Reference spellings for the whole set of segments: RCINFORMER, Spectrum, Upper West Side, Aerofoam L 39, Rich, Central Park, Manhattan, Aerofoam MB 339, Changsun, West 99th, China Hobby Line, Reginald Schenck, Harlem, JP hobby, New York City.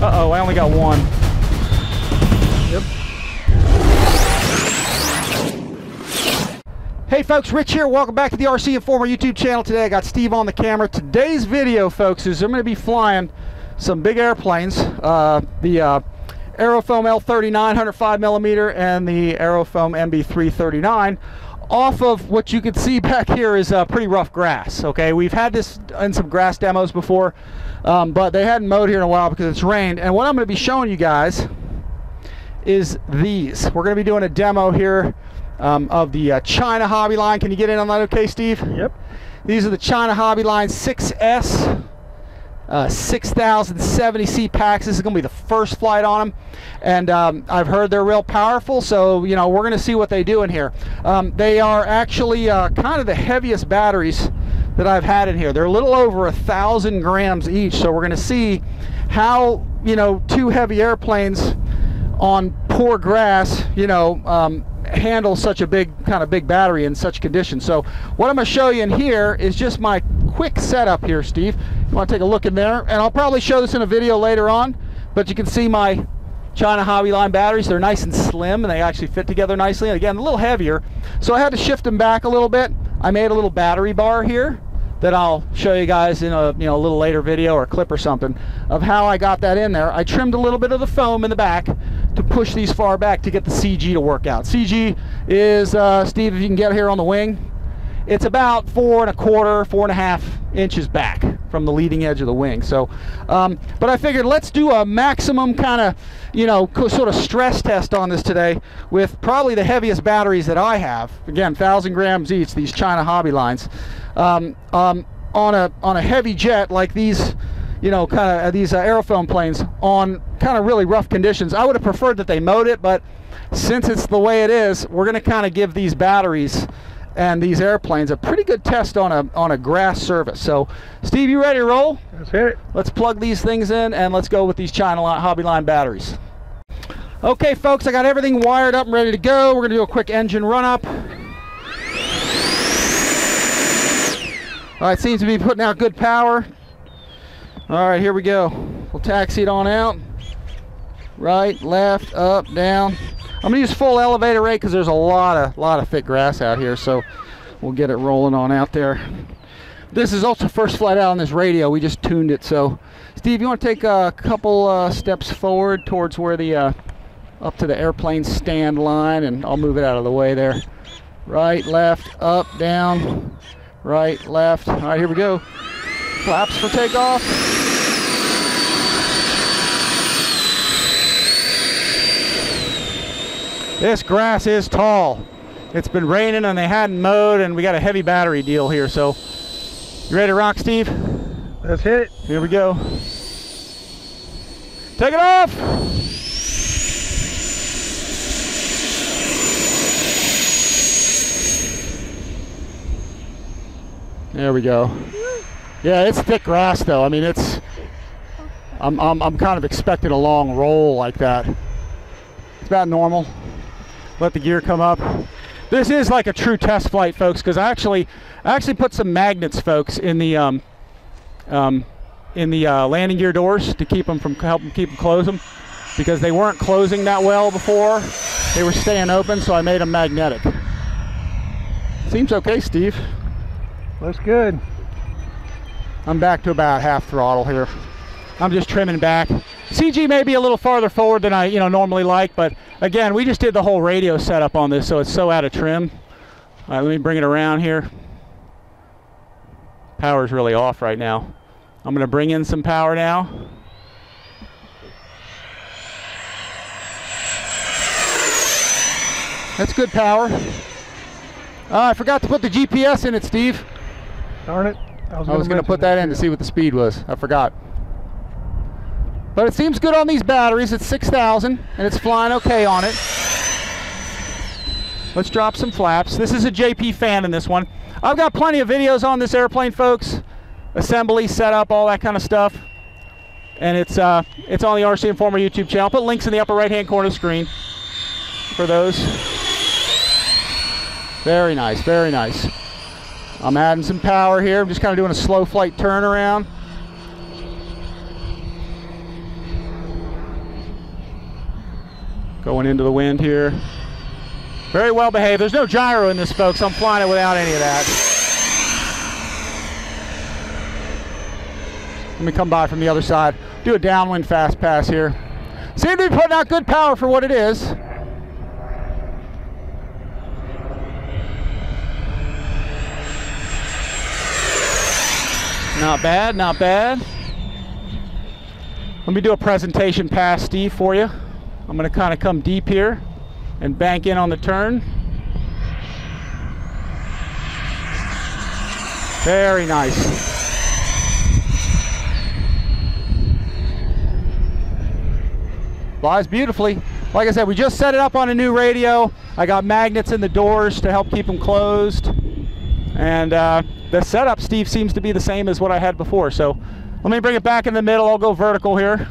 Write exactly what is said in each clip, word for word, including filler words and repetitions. Uh-oh, I only got one. Yep. Hey folks, Rich here. Welcome back to the R C Informer YouTube channel. Today I got Steve on the camera. Today's video, folks, is I'm going to be flying some big airplanes. Uh, the uh, Aerofoam L thirty-nine, one hundred five millimeter, and the Aerofoam M B three thirty-nine. Off of what you can see back here is uh, pretty rough grass. Okay, we've had this in some grass demos before, um, but they hadn't mowed here in a while because it's rained. And what I'm going to be showing you guys is these. We're going to be doing a demo here um, of the uh, China Hobby Line. Can you get in on that, okay, Steve? Yep. These are the China Hobby Line six S. Uh, six thousand seventy C packs. This is going to be the first flight on them, and um, I've heard they're real powerful, so you know we're going to see what they do in here. Um, they are actually uh, kind of the heaviest batteries that I've had in here. They're a little over a thousand grams each, so we're going to see how you know two heavy airplanes on poor grass, you know, um, handle such a big kind of big battery in such conditions. So what I'm going to show you in here is just my quick setup here, Steve. You want to take a look in there, and I'll probably show this in a video later on, but you can see my China Hobby Line batteries. They're nice and slim, and they actually fit together nicely, and again a little heavier, so I had to shift them back a little bit. I made a little battery bar here that I'll show you guys in a you know a little later video or clip or something of how I got that in there. I trimmed a little bit of the foam in the back to push these far back to get the C G to work out. C G is, uh, Steve, if you can get here on the wing, it's about four and a quarter, four and a half inches back from the leading edge of the wing. So, um, but I figured let's do a maximum kind of, you know, sort of stress test on this today with probably the heaviest batteries that I have. Again, thousand grams each, these China Hobby Lines. Um, um, on a on a heavy jet like these, you know, kind of these uh, Aerofoam planes on kind of really rough conditions. I would have preferred that they mowed it, but since it's the way it is, we're going to kind of give these batteries and these airplanes a pretty good test on a on a grass surface. So, Steve, you ready to roll? Let's hit it. Let's plug these things in and let's go with these China Hobby Line batteries. Okay, folks, I got everything wired up and ready to go. We're going to do a quick engine run up. All right, seems to be putting out good power. All right, here we go. We'll taxi it on out. Right, left, up, down. I'm going to use full elevator rate because there's a lot of lot of thick grass out here, so we'll get it rolling on out there. This is also first flight out on this radio. We just tuned it. So, Steve, you want to take a couple uh, steps forward towards where the uh, up to the airplane stand line, and I'll move it out of the way there. Right, left, up, down. Right, left. All right, here we go. Flaps for takeoff. This grass is tall. It's been raining and they hadn't mowed, and we got a heavy battery deal here. So, you ready to rock, Steve? Let's hit it. Here we go. Take it off. There we go. Yeah, it's thick grass though. I mean, it's I'm, I'm I'm kind of expecting a long roll like that. It's about normal. Let the gear come up. This is like a true test flight, folks, because I actually I actually put some magnets, folks, in the um um in the uh, landing gear doors to keep them from help them keep them close them, because they weren't closing that well before. They were staying open, so I made them magnetic. Seems okay, Steve. Looks good. I'm back to about half throttle here. I'm just trimming back. C G may be a little farther forward than I you know normally like, but again, we just did the whole radio setup on this, so it's so out of trim. All right, let me bring it around here. Power's really off right now. I'm gonna bring in some power now. That's good power. Uh, I forgot to put the G P S in it, Steve. Darn it. I was, I was going to put that in to see what the speed was. I forgot. But it seems good on these batteries. It's six thousand, and it's flying okay on it. Let's drop some flaps. This is a J P fan in this one. I've got plenty of videos on this airplane, folks. Assembly, setup, all that kind of stuff. And it's uh, it's on the R C Informer YouTube channel. I'll put links in the upper right-hand corner of the screen for those. Very nice, very nice. I'm adding some power here. I'm just kind of doing a slow flight turnaround. Going into the wind here. Very well behaved. There's no gyro in this, folks. I'm flying it without any of that. Let me come by from the other side. Do a downwind fast pass here. Seem to be putting out good power for what it is. Not bad, not bad. Let me do a presentation pass, Steve, for you. I'm going to kind of come deep here and bank in on the turn. Very nice. Flies beautifully. Like I said, we just set it up on a new radio. I got magnets in the doors to help keep them closed. And uh, the setup, Steve, seems to be the same as what I had before. So let me bring it back in the middle. I'll go vertical here.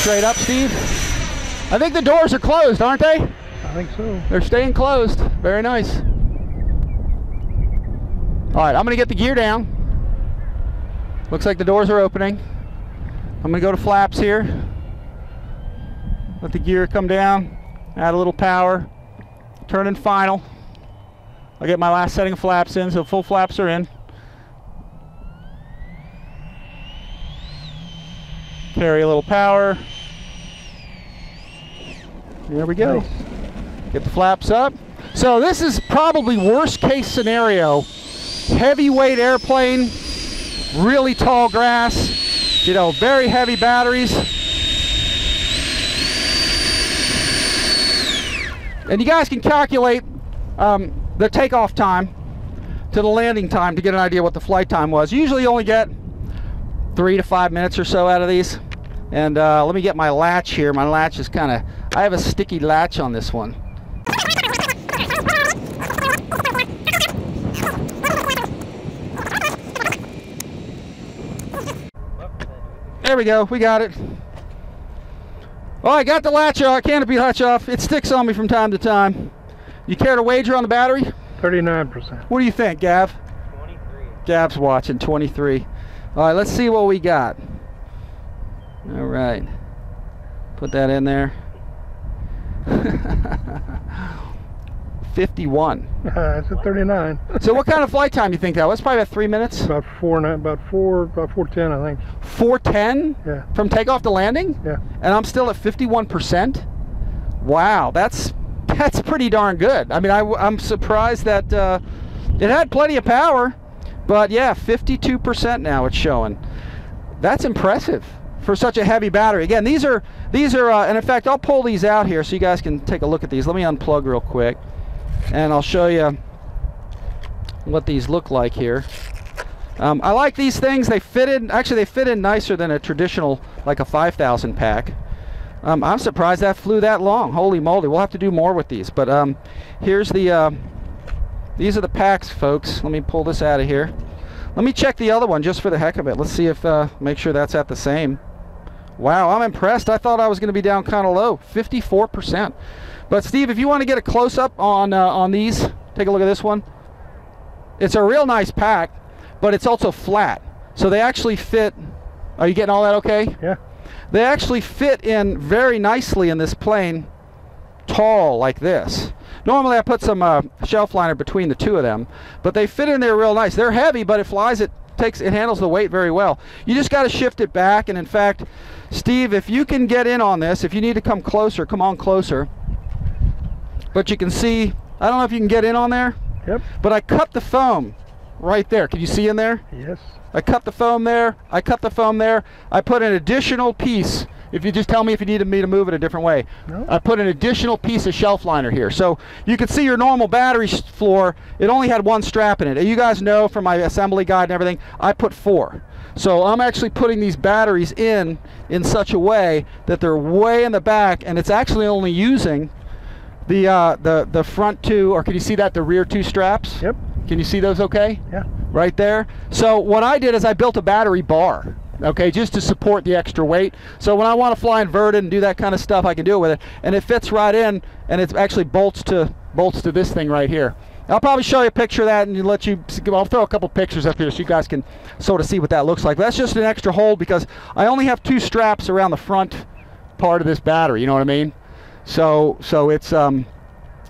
Straight up, Steve. I think the doors are closed, aren't they? I think so. They're staying closed. Very nice. All right, I'm going to get the gear down. Looks like the doors are opening. I'm going to go to flaps here. Let the gear come down. Add a little power. Turn in final. I'll get my last setting of flaps in, so full flaps are in. Carry a little power. There we go. Nice. Get the flaps up. So this is probably worst case scenario. Heavyweight airplane, really tall grass, you know, very heavy batteries. And you guys can calculate um, the takeoff time to the landing time to get an idea what the flight time was. You usually only get three to five minutes or so out of these. And uh, let me get my latch here. My latch is kind of, I have a sticky latch on this one. There we go, we got it. Well, I got the latch off, canopy latch off. It sticks on me from time to time. You care to wager on the battery? thirty-nine percent. What do you think, Gav? twenty-three. Gav's watching, twenty-three. All right, let's see what we got. All right. Put that in there. fifty-one. Uh, it's at thirty-nine. So what kind of flight time do you think that was? Probably about three minutes? About four, about four, about four ten, I think. four ten? Yeah. From takeoff to landing? Yeah. And I'm still at fifty-one percent? Wow, that's that's pretty darn good. I mean, I, I'm surprised that uh, it had plenty of power. But yeah, fifty-two percent now it's showing. That's impressive for such a heavy battery. Again, these are, these are, uh, and in fact, I'll pull these out here so you guys can take a look at these. Let me unplug real quick, and I'll show you what these look like here. Um, I like these things. They fit in, actually they fit in nicer than a traditional, like a five thousand pack. Um, I'm surprised that flew that long. Holy moly, we'll have to do more with these. But um, here's the, uh, these are the packs, folks. Let me pull this out of here. Let me check the other one just for the heck of it. Let's see if, uh, make sure that's at the same. Wow, I'm impressed. I thought I was going to be down kind of low, fifty-four percent. But Steve, if you want to get a close-up on, uh, on these, take a look at this one. It's a real nice pack, but it's also flat. So they actually fit. Are you getting all that okay? Yeah. They actually fit in very nicely in this plane, tall like this. Normally I put some uh, shelf liner between the two of them, but they fit in there real nice. They're heavy, but it flies, it takes, it handles the weight very well. You just got to shift it back. And in fact, Steve, if you can get in on this, if you need to come closer, come on closer. But you can see, I don't know if you can get in on there. Yep. But I cut the foam right there. Can you see in there? Yes. I cut the foam there. I cut the foam there. I put an additional piece. If you just tell me if you needed me to move it a different way. No. I put an additional piece of shelf liner here. So you can see your normal battery floor, it only had one strap in it. And you guys know from my assembly guide and everything, I put four. So I'm actually putting these batteries in in such a way that they're way in the back, and it's actually only using the, uh, the, the front two, or can you see that, the rear two straps? Yep. Can you see those okay? Yeah. Right there. So what I did is I built a battery bar. Okay, just to support the extra weight. So when I want to fly inverted and do that kind of stuff, I can do it with it. And it fits right in, and it actually bolts to bolts to this thing right here. I'll probably show you a picture of that and let you, I'll throw a couple pictures up here so you guys can sort of see what that looks like. But that's just an extra hold because I only have two straps around the front part of this battery, you know what I mean? So, so it's, um,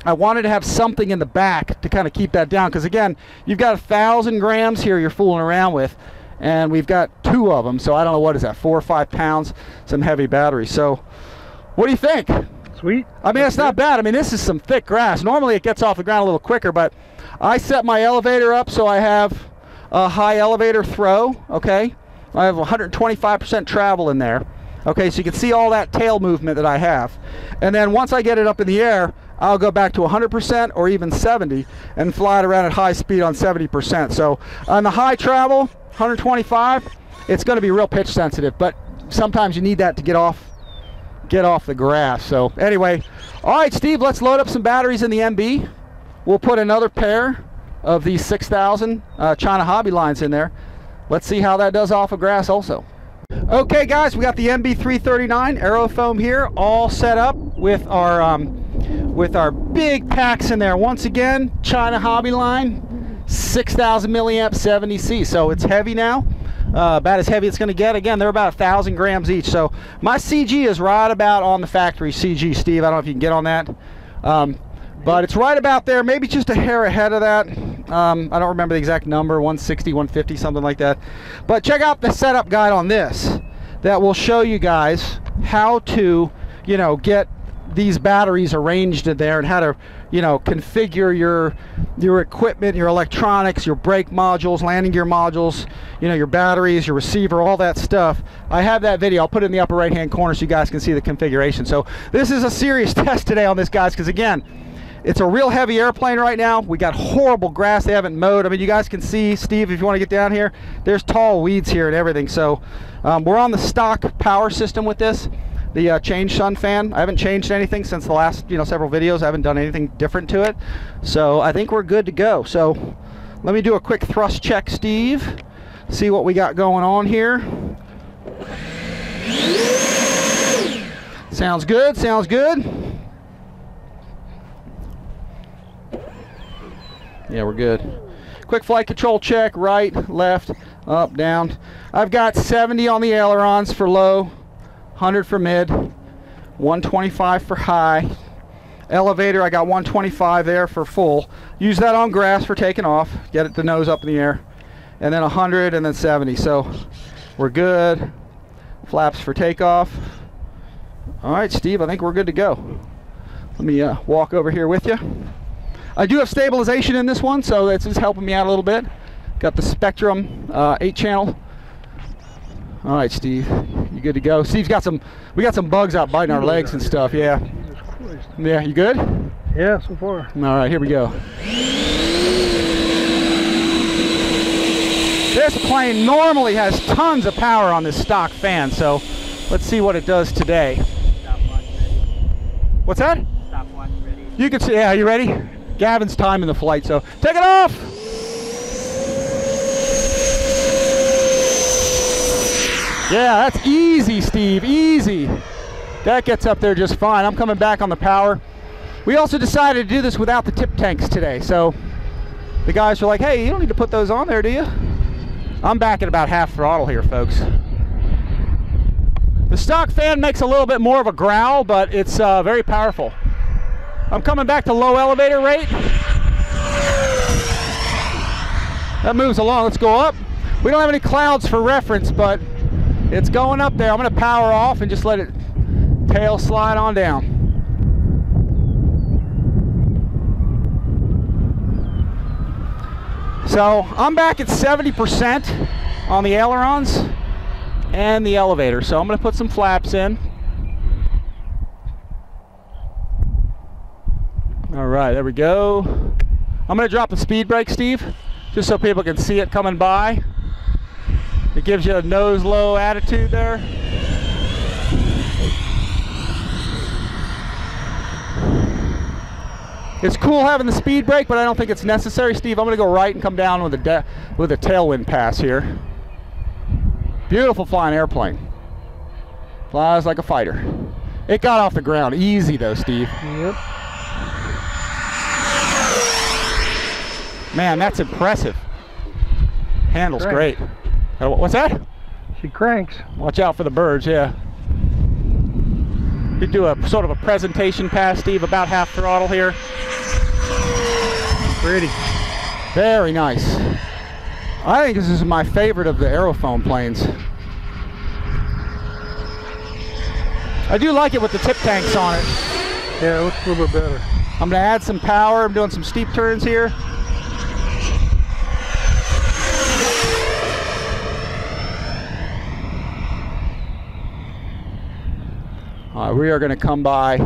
I wanted to have something in the back to kind of keep that down because, again, you've got a thousand grams here you're fooling around with, and we've got two of them, so I don't know, what is that, four or five pounds, some heavy battery. So what do you think? Sweet. I mean, it's not bad. I mean, this is some thick grass. Normally it gets off the ground a little quicker, but I set my elevator up so I have a high elevator throw, okay? I have one hundred twenty-five percent travel in there, okay? So you can see all that tail movement that I have. And then once I get it up in the air, I'll go back to one hundred percent or even seventy and fly it around at high speed on seventy percent. So on the high travel, one hundred twenty-five, it's going to be real pitch sensitive, but sometimes you need that to get off get off the grass. So anyway, all right, Steve, let's load up some batteries in the M B. We'll put another pair of these six thousand uh, China Hobby Lines in there. Let's see how that does off of grass also. Okay, guys, we got the M B three thirty-nine Aerofoam here all set up with our um, with our big packs in there. Once again, China Hobby Line, six thousand milliamp seventy C. So it's heavy now, uh, about as heavy it's going to get. Again, they're about one thousand grams each. So my C G is right about on the factory C G, Steve. I don't know if you can get on that. Um, but it's right about there, maybe just a hair ahead of that. Um, I don't remember the exact number, one sixty, one fifty, something like that. But check out the setup guide on this that will show you guys how to, you know, get these batteries arranged in there and how to, you know, configure your your equipment, your electronics, your brake modules, landing gear modules, you know, your batteries, your receiver, all that stuff. I have that video. I'll put it in the upper right hand corner so you guys can see the configuration. So this is a serious test today on this, guys, because again, it's a real heavy airplane right now. We got horrible grass. They haven't mowed. I mean, you guys can see, Steve, if you want to get down here, there's tall weeds here and everything. So um, we're on the stock power system with this, the uh, Changsun fan. I haven't changed anything since the last, you know, several videos. I haven't done anything different to it. So I think we're good to go. So let me do a quick thrust check, Steve. See what we got going on here. Sounds good, sounds good. Yeah, we're good. Quick flight control check, right, left, up, down. I've got seventy on the ailerons for low, one hundred for mid, one twenty-five for high. Elevator, I got one twenty-five there for full. Use that on grass for taking off, get it the nose up in the air. And then one hundred and then seventy, so we're good. Flaps for takeoff. All right, Steve, I think we're good to go. Let me uh, walk over here with you. I do have stabilization in this one, so that's just helping me out a little bit. Got the Spectrum uh, eight channel. All right, Steve, you good to go? Steve's got some, we got some bugs out biting our legs and stuff, yeah. Yeah, you good? Yeah, so far. All right, here we go. This plane normally has tons of power on this stock fan, so let's see what it does today. What's that? You can see, yeah, you ready? Gavin's timing the flight, so take it off! Yeah, that's easy, Steve, easy. That gets up there just fine. I'm coming back on the power. We also decided to do this without the tip tanks today, so the guys were like, hey, you don't need to put those on there, do you? I'm back at about half throttle here, folks. The stock fan makes a little bit more of a growl, but it's uh, very powerful. I'm coming back to low elevator rate. That moves along, let's go up. We don't have any clouds for reference, but it's going up there. I'm gonna power off and just let it tail slide on down. So I'm back at seventy percent on the ailerons and the elevator. So I'm gonna put some flaps in. All right, there we go. I'm gonna drop the speed brake, Steve, just so people can see it coming by. It gives you a nose low attitude there. It's cool having the speed brake, but I don't think it's necessary, Steve. I'm going to go right and come down with a with a tailwind pass here. Beautiful flying airplane. Flies like a fighter. It got off the ground easy though, Steve. Yep. Man, that's impressive. Handles great. What's that? She cranks. Watch out for the birds, yeah. You do a sort of a presentation pass, Steve, about half throttle here. Pretty. Very nice. I think this is my favorite of the Aerofoam planes. I do like it with the tip tanks on it. Yeah, it looks a little bit better. I'm going to add some power. I'm doing some steep turns here. Uh, we are going to come by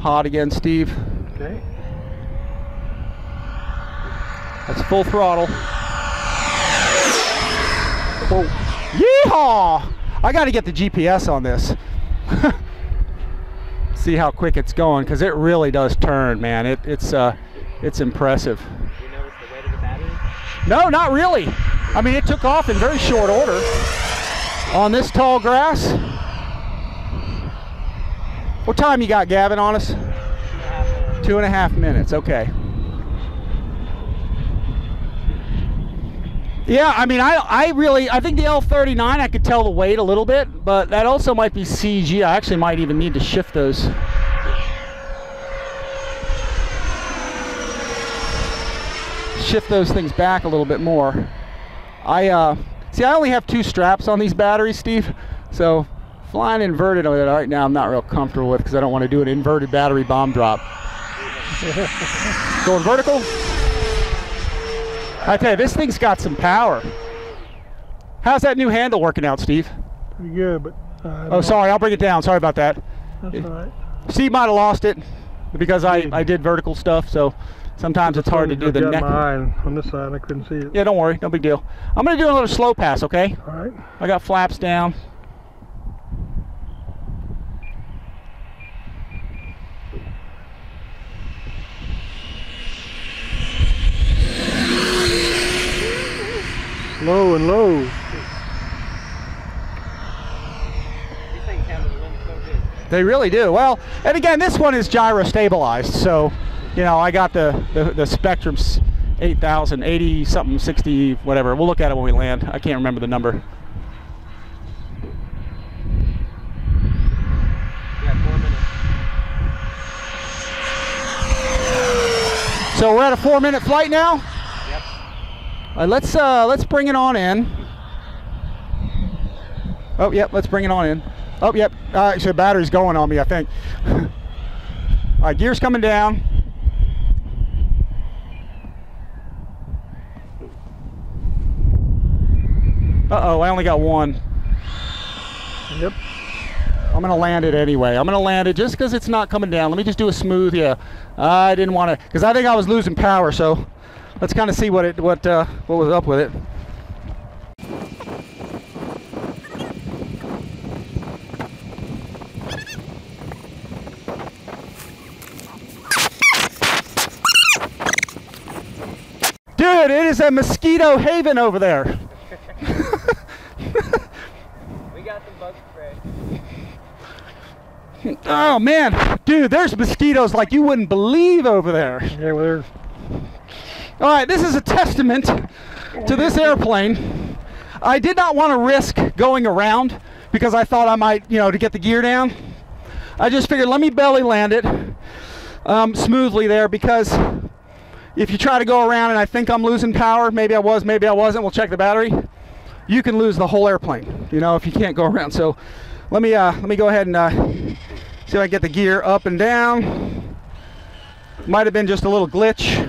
hot again, Steve. Okay. That's full throttle. Whoa. Yeehaw! I got to get the G P S on this. See how quick it's going, because it really does turn, man. It, it's uh, it's impressive. Do you notice the weight of the battery? No, not really. I mean, it took off in very short order on this tall grass. What time you got, Gavin, on us? Two and a half minutes. Two and a half minutes, okay. Yeah, I mean, I, I really, I think the L thirty-nine, I could tell the weight a little bit, but that also might be C G. I actually might even need to shift those. Shift those things back a little bit more. I, uh, see, I only have two straps on these batteries, Steve, so... Flying inverted on it right now, I'm not real comfortable with, because I don't want to do an inverted battery bomb drop. Going vertical. I tell you, this thing's got some power. How's that new handle working out, Steve? Pretty good, but... Uh, oh, sorry, I'll bring it down. Sorry about that. That's all right. Steve might have lost it because I, I did vertical stuff, so sometimes it's hard to do the neck. On this side, I couldn't see it. Yeah, don't worry. No big deal. I'm going to do a little slow pass, okay? All right. I got flaps down. Low and low. These things have the wind so good. They really do. Well, and again, this one is gyro stabilized, so you know I got the the, the Spectrum eight thousand, eighty something, sixty, whatever. We'll look at it when we land. I can't remember the number. Yeah, so we're at a four-minute flight now. Uh, let's uh, let's bring it on in. Oh yep, let's bring it on in. Oh yep, uh, actually the battery's going on me, I think. All right, gear's coming down. Uh oh, I only got one. Yep. I'm gonna land it anyway. I'm gonna land it just because it's not coming down. Let me just do a smooth. Yeah, I didn't want to, because I think I was losing power, so. Let's kind of see what it what uh, what was up with it. Dude, it is a mosquito haven over there. We got some bug spray. Oh man, dude, there's mosquitoes like you wouldn't believe over there. Yeah, well, there's. All right, this is a testament to this airplane. I did not want to risk going around because I thought I might, you know, to get the gear down. I just figured let me belly land it um, smoothly there, because if you try to go around and I think I'm losing power, maybe I was, maybe I wasn't, we'll check the battery, you can lose the whole airplane, you know, if you can't go around. So let me, uh, let me go ahead and uh, see if I can get the gear up and down. Might have been just a little glitch.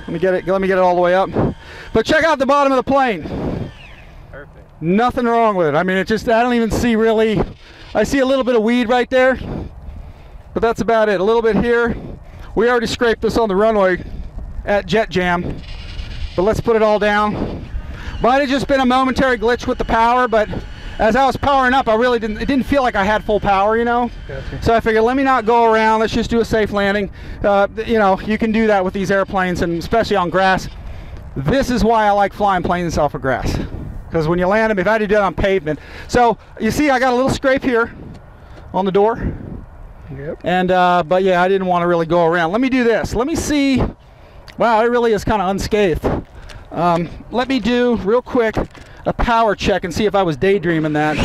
Let me get it, let me get it all the way up. But check out the bottom of the plane. Perfect. Nothing wrong with it. I mean, it just, I don't even see really, I see a little bit of weed right there, but that's about it. A little bit here. We already scraped this on the runway at Jet Jam, but let's put it all down. Might have just been a momentary glitch with the power, but as I was powering up, I really didn't, it didn't feel like I had full power, you know? Gotcha. So I figured, let me not go around, let's just do a safe landing. Uh, you know, you can do that with these airplanes, and especially on grass. This is why I like flying planes off of grass. Because when you land them, if I had to do it on pavement. So, you see, I got a little scrape here on the door. Yep. And, uh, but yeah, I didn't want to really go around. Let me do this. Let me see Wow, it really is kind of unscathed. Um, let me do, real quick, a power check and see if I was daydreaming that.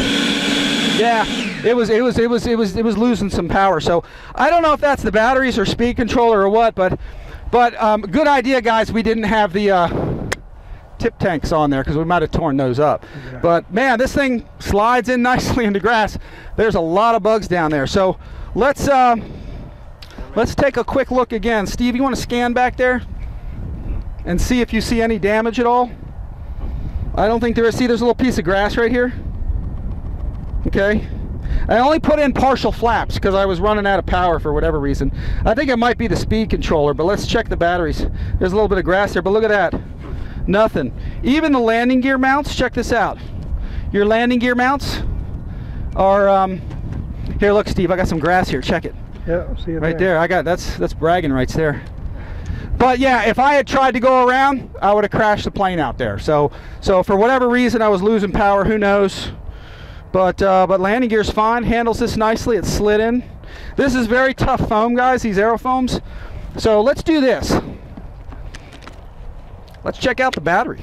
Yeah, it was, it was, it was, it was, it was losing some power. So I don't know if that's the batteries or speed controller or what, but, but um, good idea, guys. We didn't have the uh, tip tanks on there because we might have torn those up. Yeah. But man, this thing slides in nicely into grass. There's a lot of bugs down there. So let's uh, let's take a quick look again. Steve, you want to scan back there and see if you see any damage at all? I don't think there is. See, there's a little piece of grass right here. Okay, I only put in partial flaps because I was running out of power for whatever reason. I think it might be the speed controller, but let's check the batteries. There's a little bit of grass there, but look at that. Nothing. Even the landing gear mounts, check this out. Your landing gear mounts are, um, here, look, Steve, I got some grass here. Check it. Yeah, I'll see it right there. I got, that's, that's bragging right there. But yeah, if I had tried to go around, I would have crashed the plane out there. So, so for whatever reason, I was losing power, who knows? But, uh, but landing gear's fine, handles this nicely, it slid in. This is very tough foam, guys, these Aerofoams. So let's do this. Let's check out the battery.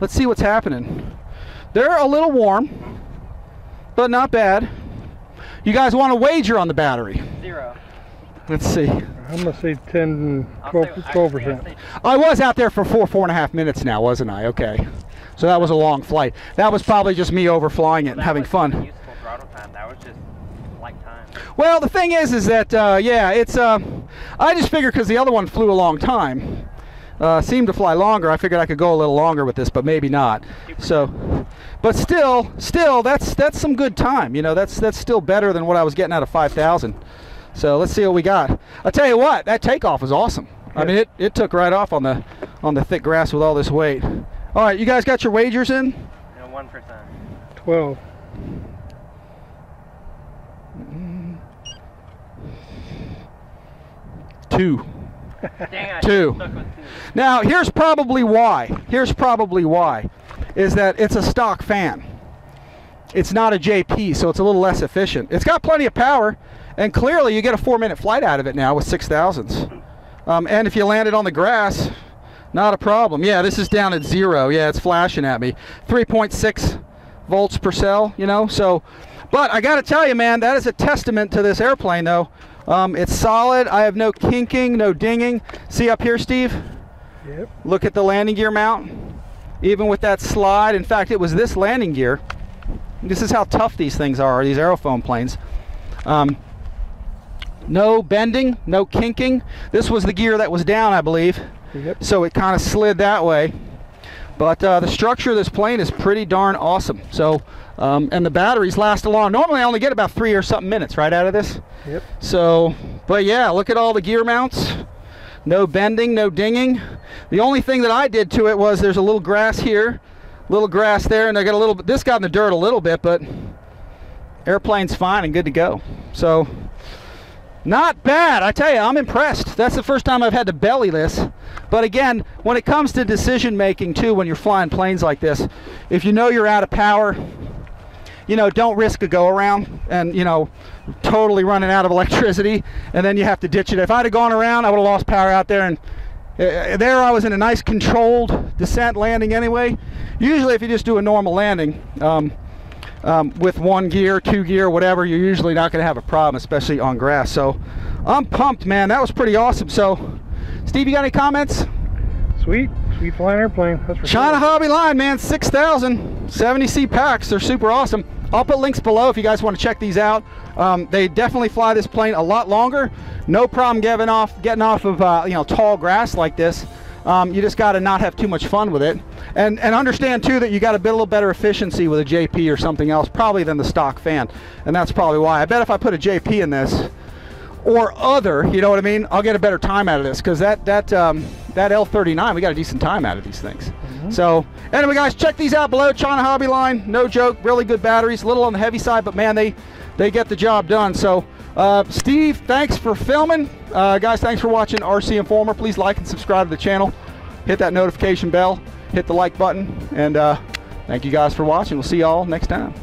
Let's see what's happening. They're a little warm, but not bad. You guys want to wager on the battery? Zero. Let's see. I'm gonna say ten, twelve percent. I was out there for four, four and a half minutes now, wasn't I? Okay. So that was a long flight. That was probably just me overflying it and having fun. Useful throttle time. That was just flight time. Well, the thing is, is that, uh, yeah, it's, uh, I just figured because the other one flew a long time, uh, seemed to fly longer, I figured I could go a little longer with this, but maybe not. So, but still, still, that's, that's some good time. You know, that's, that's still better than what I was getting out of five thousand. So let's see what we got. I'll tell you what, that takeoff was awesome. Yes. I mean, it, it took right off on the, on the thick grass with all this weight. All right, you guys got your wagers in? No, one percent. Twelve. Mm-hmm. Two. Dang, two. I two. Now, here's probably why. Here's probably why, is that it's a stock fan. It's not a J P, so it's a little less efficient. It's got plenty of power, and clearly you get a four-minute flight out of it now with six thousands. Um, and if you land it on the grass. Not a problem. Yeah, this is down at zero. Yeah, it's flashing at me. three point six volts per cell, you know, so. But I got to tell you, man, that is a testament to this airplane, though. Um, it's solid. I have no kinking, no dinging. See up here, Steve? Yep. Look at the landing gear mount. Even with that slide. In fact, it was this landing gear. This is how tough these things are, these Aerofoam planes. Um, no bending, no kinking. This was the gear that was down, I believe. Yep. So it kind of slid that way, but uh, the structure of this plane is pretty darn awesome. So um, and the batteries last long. Normally I only get about three or something minutes right out of this. Yep. So but yeah, look at all the gear mounts. No bending, no dinging. The only thing that I did to it was there's a little grass here, little grass there, and I got a little bit, this got in the dirt a little bit, but airplane's fine and good to go. So not bad, I tell you, I'm impressed. That's the first time I've had to belly this. But again, when it comes to decision making too, when you're flying planes like this, if you know you're out of power, you know, don't risk a go around and, you know, totally running out of electricity and then you have to ditch it. If I'd have gone around, I would have lost power out there, and uh, there I was in a nice controlled descent landing anyway. Usually if you just do a normal landing, um, Um, with one gear, two gear, whatever, you're usually not going to have a problem, especially on grass. So I'm pumped, man. That was pretty awesome. So, Steve, you got any comments? Sweet. Sweet flying airplane. That's for China sure. Hobby Line, man. six thousand. seventy C packs. They're super awesome. I'll put links below if you guys want to check these out. Um, they definitely fly this plane a lot longer. No problem getting off, getting off of uh, you know, tall grass like this. Um, you just got to not have too much fun with it. And, and understand, too, that you got a bit a little better efficiency with a J P or something else, probably than the stock fan. And that's probably why. I bet if I put a J P in this or other, you know what I mean, I'll get a better time out of this. Because that, that, um, that L thirty-nine, we got a decent time out of these things. Mm-hmm. So, anyway, guys, check these out below. China Hobby Line, no joke, really good batteries. A little on the heavy side, but, man, they, they get the job done. So, uh, Steve, thanks for filming. Uh, guys, thanks for watching R C Informer. Please like and subscribe to the channel. Hit that notification bell. Hit the like button, and uh, thank you guys for watching. We'll see y'all next time.